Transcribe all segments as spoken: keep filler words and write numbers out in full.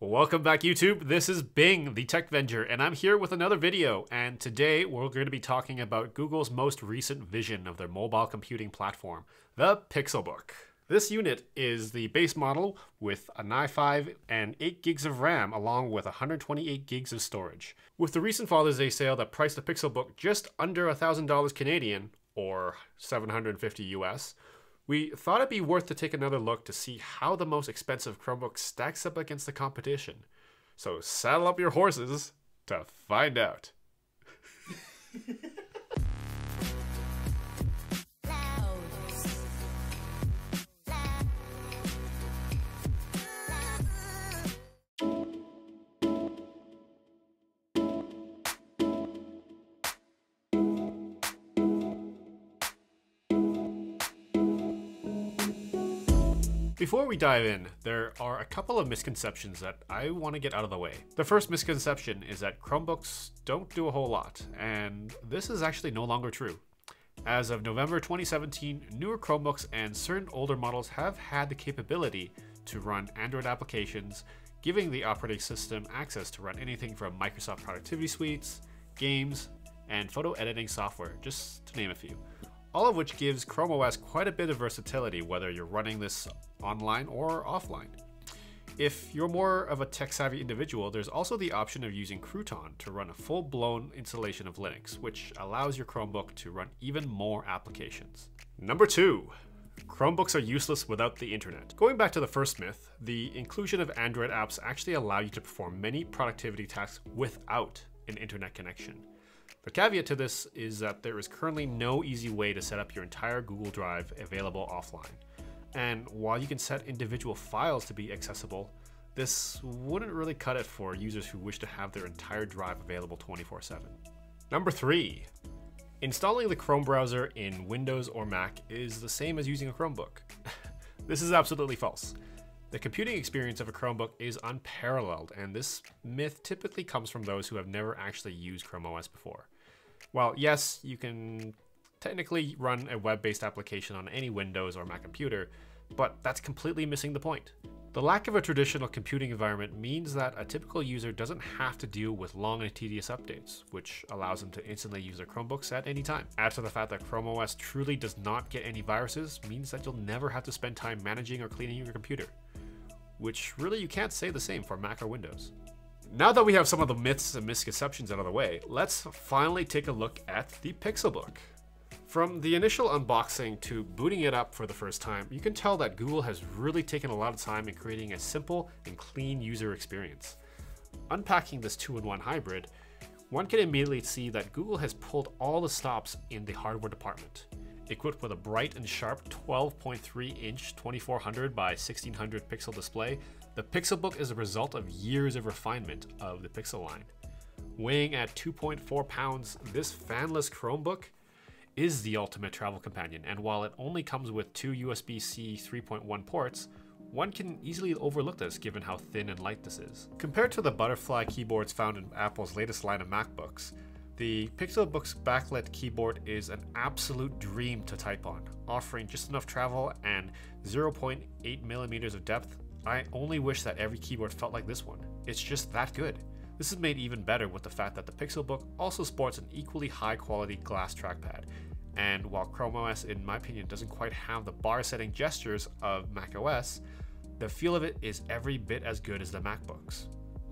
Welcome back, YouTube. This is Bing, the Tech Venger, and I'm here with another video. And today we're going to be talking about Google's most recent vision of their mobile computing platform, the Pixelbook. This unit is the base model with an i five and eight gigs of RAM, along with one hundred twenty-eight gigs of storage. With the recent Father's Day sale that priced the Pixelbook just under one thousand dollars Canadian, or seven hundred fifty U S, we thought it'd be worth to take another look to see how the most expensive Chromebook stacks up against the competition. So saddle up your horses to find out. Before we dive in, there are a couple of misconceptions that I want to get out of the way. The first misconception is that Chromebooks don't do a whole lot, and this is actually no longer true. As of November twenty seventeen, newer Chromebooks and certain older models have had the capability to run Android applications, giving the operating system access to run anything from Microsoft productivity suites, games, and photo editing software, just to name a few. All of which gives Chrome O S quite a bit of versatility, whether you're running this online or offline. If you're more of a tech-savvy individual, there's also the option of using Crouton to run a full-blown installation of Linux, which allows your Chromebook to run even more applications. Number two, Chromebooks are useless without the internet. Going back to the first myth, the inclusion of Android apps actually allow you to perform many productivity tasks without an internet connection. The caveat to this is that there is currently no easy way to set up your entire Google Drive available offline. And while you can set individual files to be accessible, this wouldn't really cut it for users who wish to have their entire drive available twenty-four seven. Number three, installing the Chrome browser in Windows or Mac is the same as using a Chromebook. This is absolutely false. The computing experience of a Chromebook is unparalleled, and this myth typically comes from those who have never actually used Chrome O S before. While yes, you can technically run a web-based application on any Windows or Mac computer, but that's completely missing the point. The lack of a traditional computing environment means that a typical user doesn't have to deal with long and tedious updates, which allows them to instantly use their Chromebooks at any time. Add to the fact that Chrome O S truly does not get any viruses means that you'll never have to spend time managing or cleaning your computer, which really you can't say the same for Mac or Windows. Now that we have some of the myths and misconceptions out of the way, let's finally take a look at the Pixelbook. From the initial unboxing to booting it up for the first time, you can tell that Google has really taken a lot of time in creating a simple and clean user experience. Unpacking this two-in-one hybrid, one can immediately see that Google has pulled all the stops in the hardware department. Equipped with a bright and sharp twelve point three inch twenty-four hundred by sixteen hundred pixel display, the Pixelbook is a result of years of refinement of the Pixel line. Weighing at two point four pounds, this fanless Chromebook is the ultimate travel companion, and while it only comes with two U S B C three point one ports, one can easily overlook this given how thin and light this is. Compared to the butterfly keyboards found in Apple's latest line of MacBooks, the Pixelbook's backlit keyboard is an absolute dream to type on, offering just enough travel and zero point eight millimeters of depth. I only wish that every keyboard felt like this one. It's just that good. This is made even better with the fact that the Pixelbook also sports an equally high-quality glass trackpad. And while Chrome O S, in my opinion, doesn't quite have the bar-setting gestures of macOS, the feel of it is every bit as good as the MacBooks.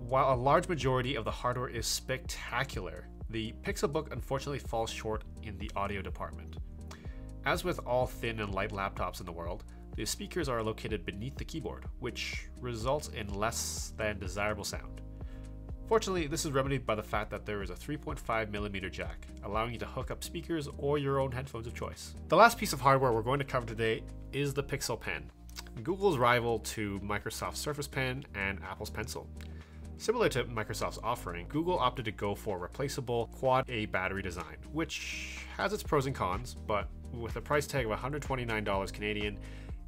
While a large majority of the hardware is spectacular, the Pixelbook unfortunately falls short in the audio department. As with all thin and light laptops in the world, the speakers are located beneath the keyboard, which results in less than desirable sound. Fortunately, this is remedied by the fact that there is a three point five millimeter jack, allowing you to hook up speakers or your own headphones of choice. The last piece of hardware we're going to cover today is the Pixel Pen, Google's rival to Microsoft's Surface Pen and Apple's Pencil. Similar to Microsoft's offering, Google opted to go for a replaceable quad A battery design, which has its pros and cons, but with a price tag of one hundred twenty-nine dollars Canadian,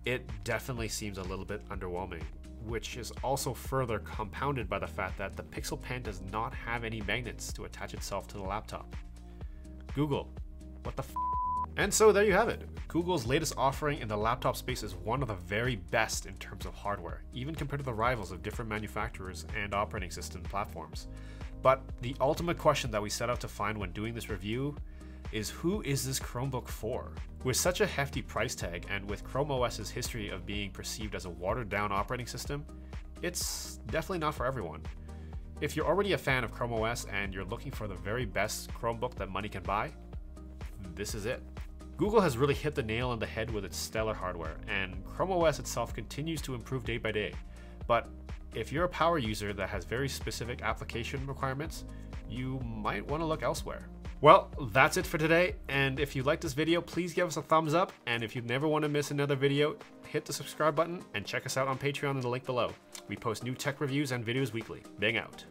it definitely seems a little bit underwhelming, which is also further compounded by the fact that the Pixel Pen does not have any magnets to attach itself to the laptop. Google, what the f***? And so there you have it. Google's latest offering in the laptop space is one of the very best in terms of hardware, even compared to the rivals of different manufacturers and operating system platforms. But the ultimate question that we set out to find when doing this review is, who is this Chromebook for? With such a hefty price tag and with Chrome O S's history of being perceived as a watered-down operating system, it's definitely not for everyone. If you're already a fan of Chrome O S and you're looking for the very best Chromebook that money can buy, this is it. Google has really hit the nail on the head with its stellar hardware, and Chrome O S itself continues to improve day by day. But if you're a power user that has very specific application requirements, you might want to look elsewhere. Well, that's it for today, and if you liked this video, please give us a thumbs up, and if you never want to miss another video, hit the subscribe button and check us out on Patreon in the link below. We post new tech reviews and videos weekly. Bing out.